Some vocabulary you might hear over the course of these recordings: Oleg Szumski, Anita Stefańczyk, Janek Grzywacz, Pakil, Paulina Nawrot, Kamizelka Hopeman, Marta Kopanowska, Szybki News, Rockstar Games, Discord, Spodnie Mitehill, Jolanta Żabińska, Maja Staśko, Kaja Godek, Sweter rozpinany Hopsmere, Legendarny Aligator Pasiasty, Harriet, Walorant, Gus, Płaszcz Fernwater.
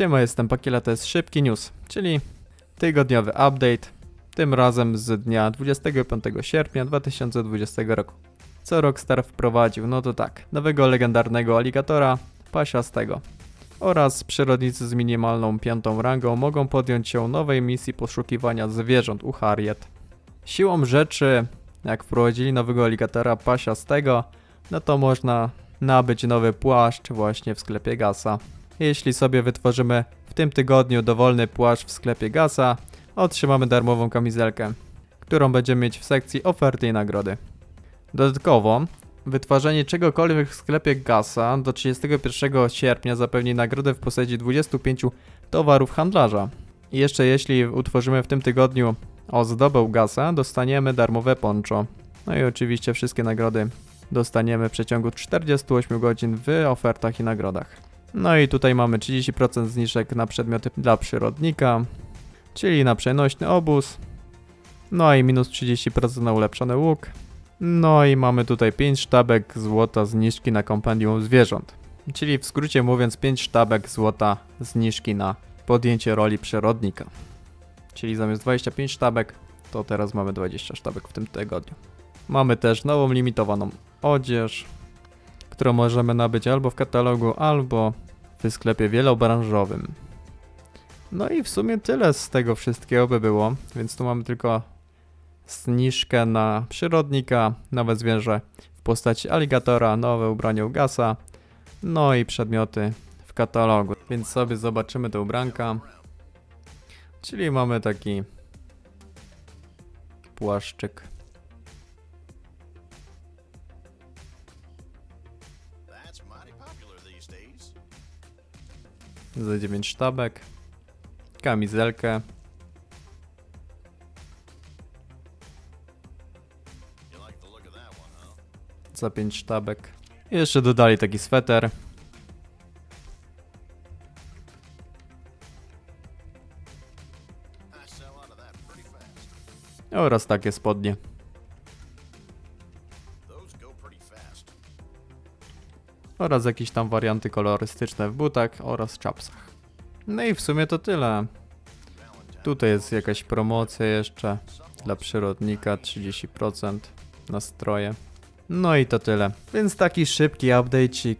Siema, jestem Pakil, to jest Szybki News, czyli tygodniowy update, tym razem z dnia 25 sierpnia 2020 roku. Co Rockstar wprowadził? No to tak, nowego legendarnego aligatora pasiastego oraz przyrodnicy z minimalną 5. rangą mogą podjąć się nowej misji poszukiwania zwierząt u Harriet. Siłą rzeczy, jak wprowadzili nowego aligatora pasiastego, no to można nabyć nowy płaszcz właśnie w sklepie Gusa. Jeśli sobie wytworzymy w tym tygodniu dowolny płaszcz w sklepie Gusa, otrzymamy darmową kamizelkę, którą będziemy mieć w sekcji oferty i nagrody. Dodatkowo, wytwarzanie czegokolwiek w sklepie Gusa do 31 sierpnia zapewni nagrodę w postaci 25 towarów handlarza. I jeszcze jeśli utworzymy w tym tygodniu ozdobę Gusa, dostaniemy darmowe poncho. No i oczywiście wszystkie nagrody dostaniemy w przeciągu 48 godzin w ofertach i nagrodach. No i tutaj mamy 30% zniżek na przedmioty dla przyrodnika, czyli na przenośny obóz, no i minus 30% na ulepszony łuk, no i mamy tutaj 5 sztabek złota zniżki na kompendium zwierząt, czyli w skrócie mówiąc 5 sztabek złota zniżki na podjęcie roli przyrodnika, czyli zamiast 25 sztabek to teraz mamy 20 sztabek w tym tygodniu. Mamy też nową limitowaną odzież, którą możemy nabyć albo w katalogu, albo w sklepie wielobranżowym. No i w sumie tyle z tego wszystkiego by było, więc tu mamy tylko zniżkę na przyrodnika, nowe zwierzę w postaci aligatora, nowe ubranie u Gusa, no i przedmioty w katalogu. Więc sobie zobaczymy te ubranka, czyli mamy taki płaszczyk. Za 9 sztabek, kamizelkę, za 5 sztabek, jeszcze dodali taki sweter, oraz takie spodnie. Oraz jakieś tam warianty kolorystyczne w butach oraz czapsach. No i w sumie to tyle. Tutaj jest jakaś promocja jeszcze dla przyrodnika, 30% na stroje. No i to tyle. Więc taki szybki update'ik.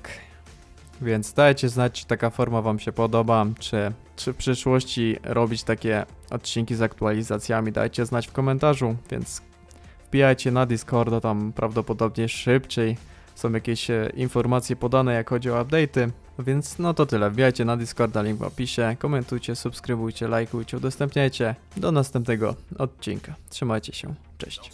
Więc dajcie znać, czy taka forma wam się podoba, czy w przyszłości robić takie odcinki z aktualizacjami. Dajcie znać w komentarzu, więc wbijajcie na Discorda, tam prawdopodobnie szybciej są jakieś informacje podane, jak chodzi o update'y, więc no to tyle. Wbijajcie na Discorda, link w opisie, komentujcie, subskrybujcie, lajkujcie, udostępniajcie. Do następnego odcinka. Trzymajcie się, cześć.